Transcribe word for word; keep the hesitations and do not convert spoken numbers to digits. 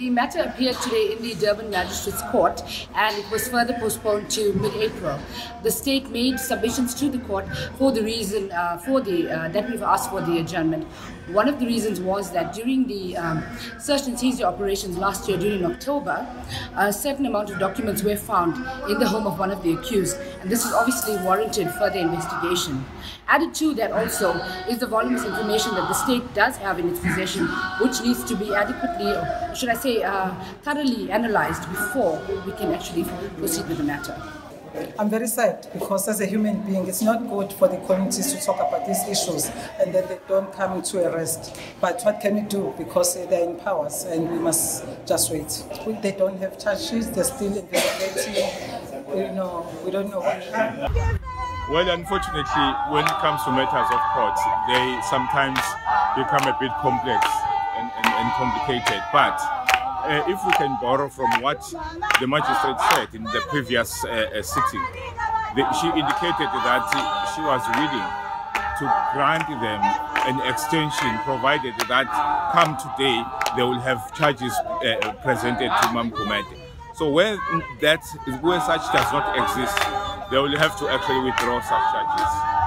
The matter appeared today in the Durban Magistrate's Court and it was further postponed to mid-April. The state made submissions to the court for the reason uh, for the, uh, that we've asked for the adjournment. One of the reasons was that during the um, search and seizure operations last year during October, a certain amount of documents were found in the home of one of the accused, and this is obviously warranted further investigation. Added to that also is the voluminous information that the state does have in its possession, which needs to be adequately, or should I say, Uh, thoroughly analysed before we can actually proceed with the matter. I'm very sad because as a human being, it's not good for the communities to talk about these issues and that they don't come to a rest. But what can we do? Because they're in powers and we must just wait. They don't have charge sheets, they're still investigating. You know, we don't know what happened. Well, unfortunately, when it comes to matters of court, they sometimes become a bit complex and, and, and complicated. But Uh, if we can borrow from what the magistrate said in the previous uh, uh, sitting, the, she indicated that she was willing to grant them an extension, provided that come today they will have charges uh, presented to Mam Gumede. So where that where such does not exist, they will have to actually withdraw such charges.